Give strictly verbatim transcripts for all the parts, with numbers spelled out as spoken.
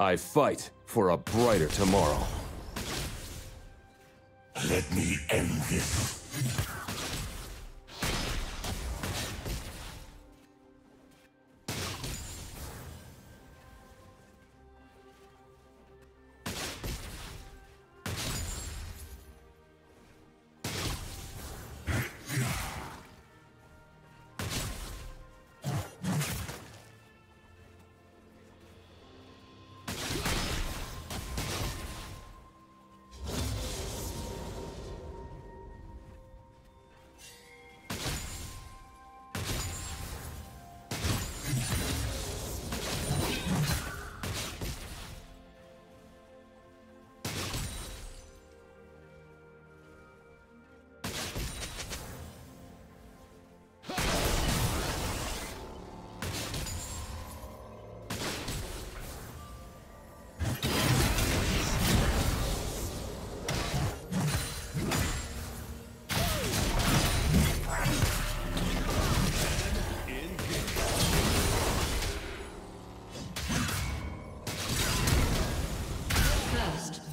I fight for a brighter tomorrow. Let me end this.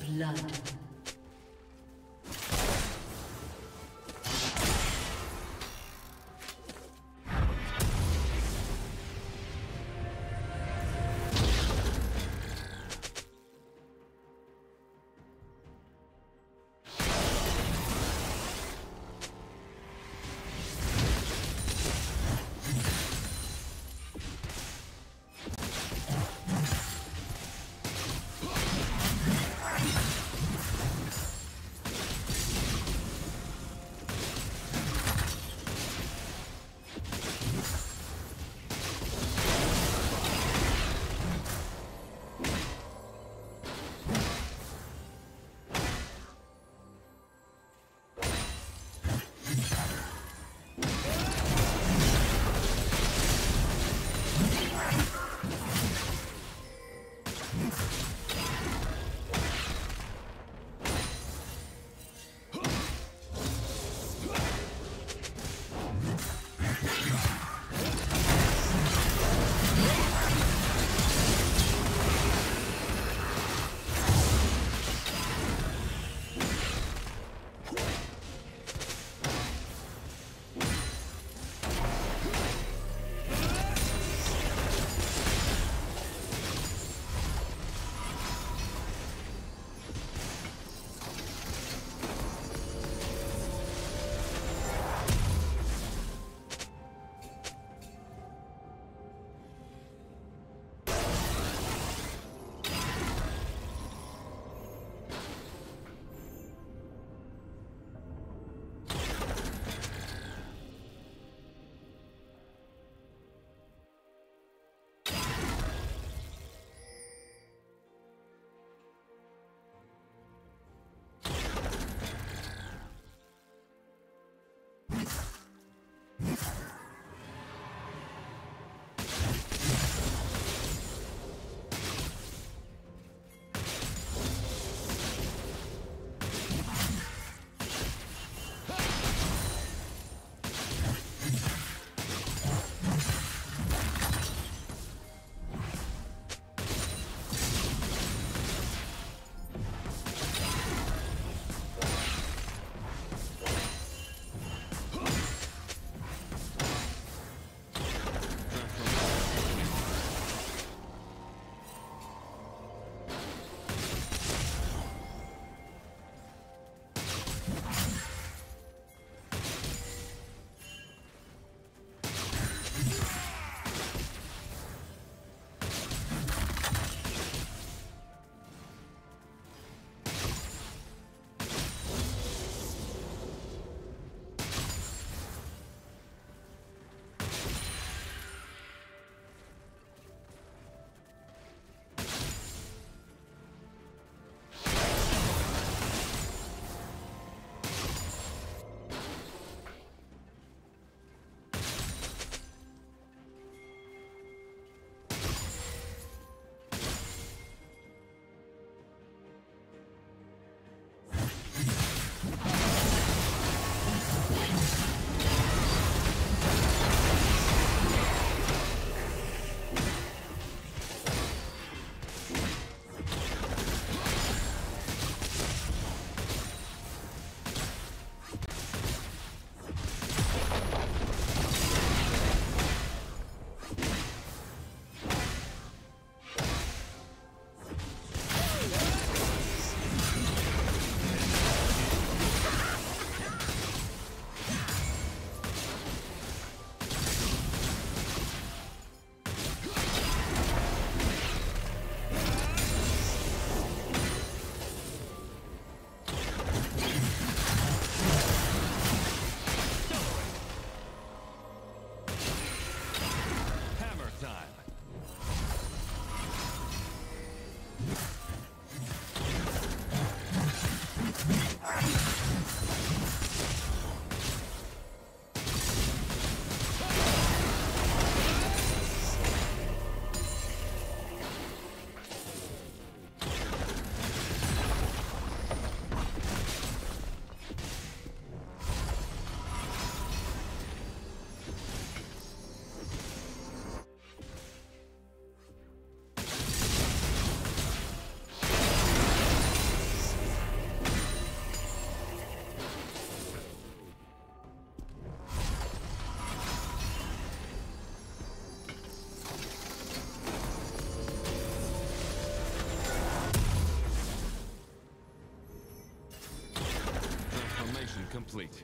Blood. complete.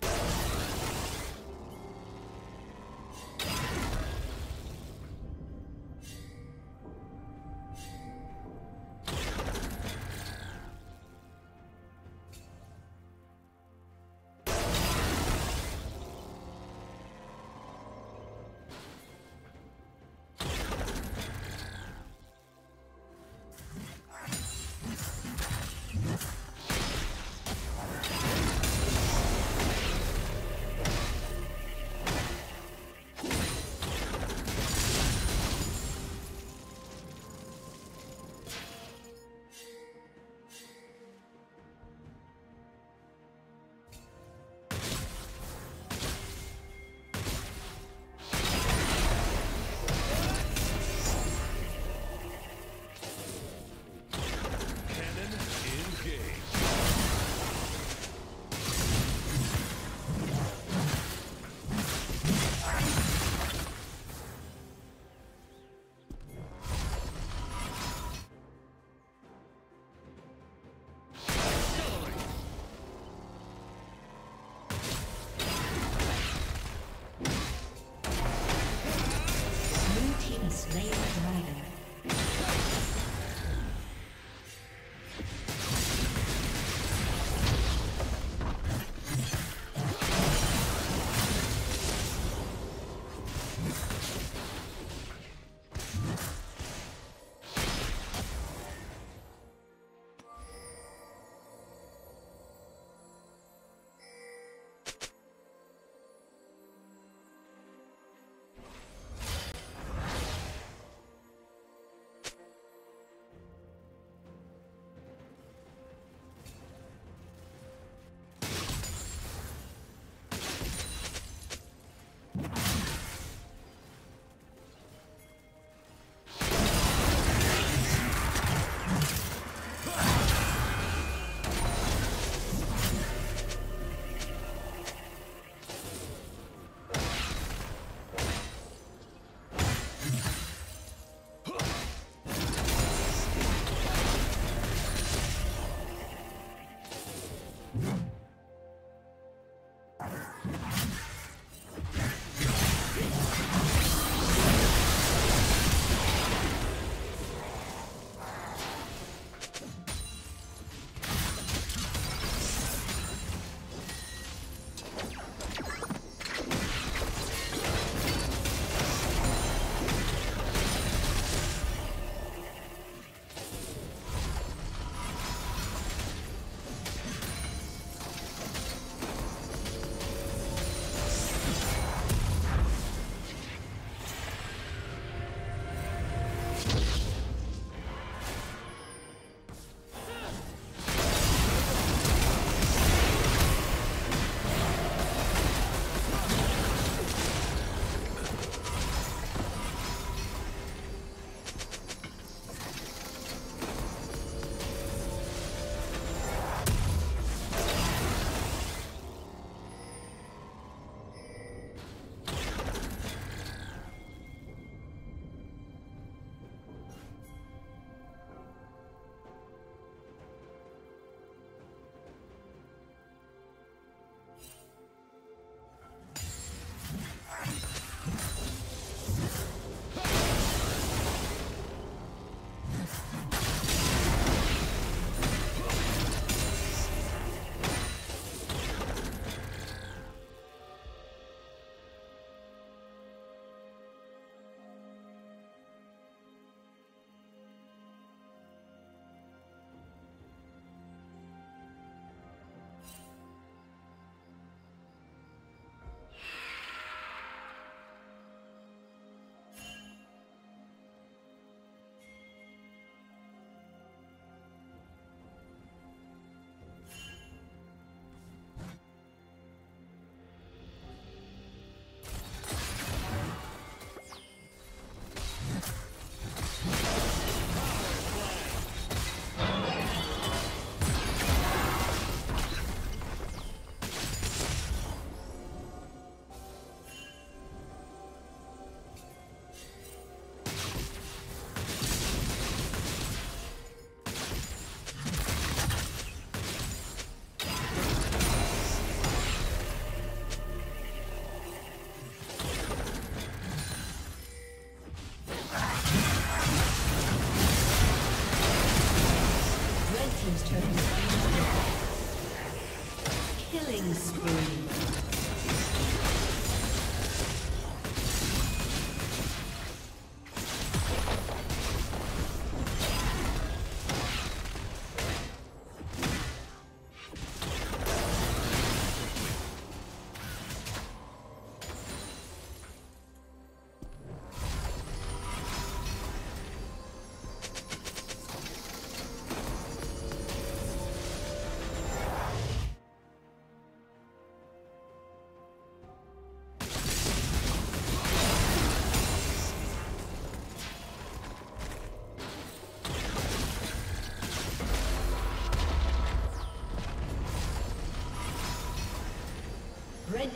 Red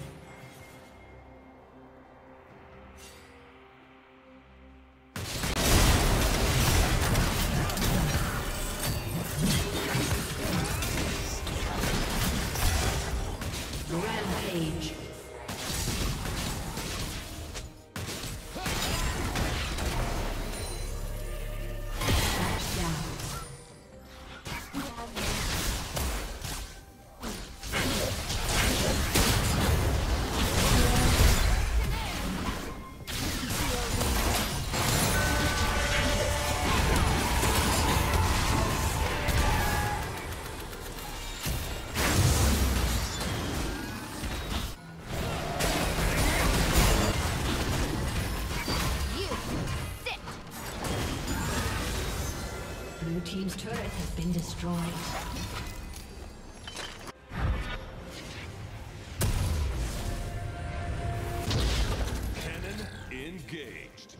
Team's turret has been destroyed. Cannon engaged.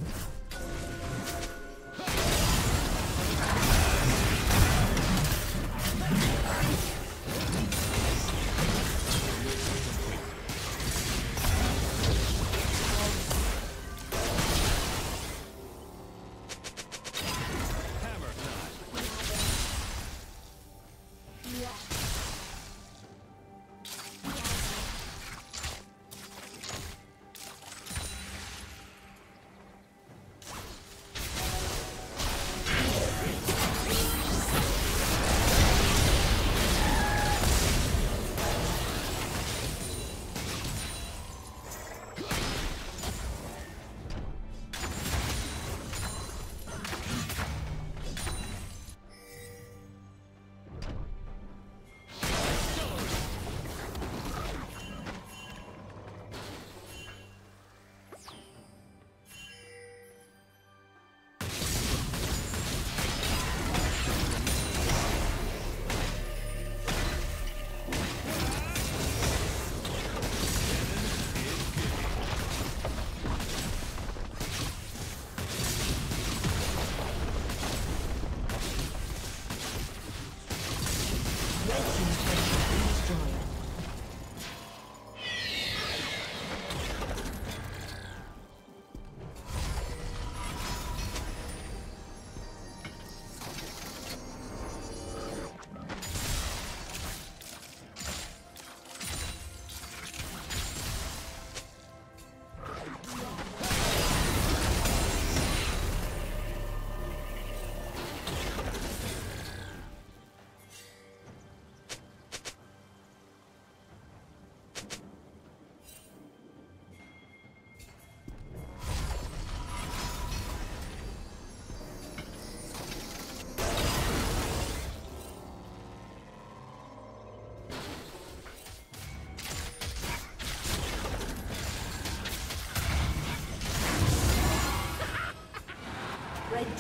The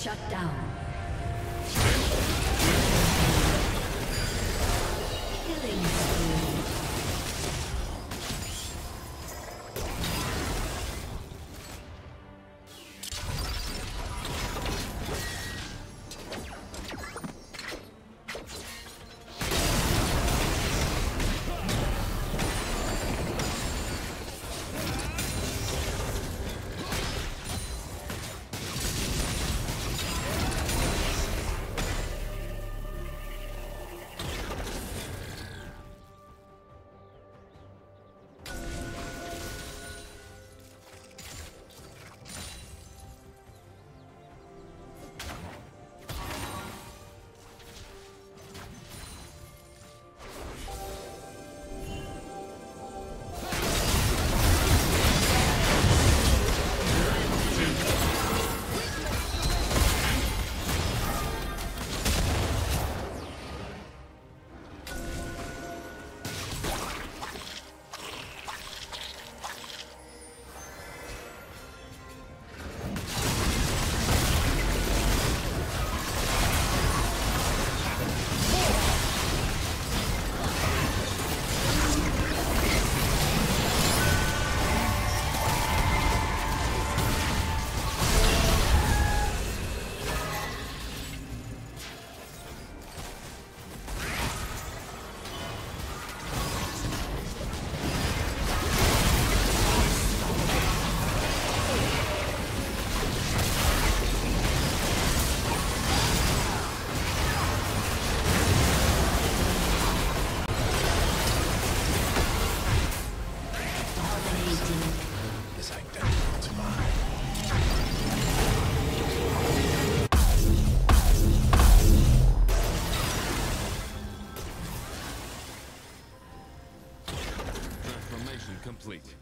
Shut down. Killing spree. Complete.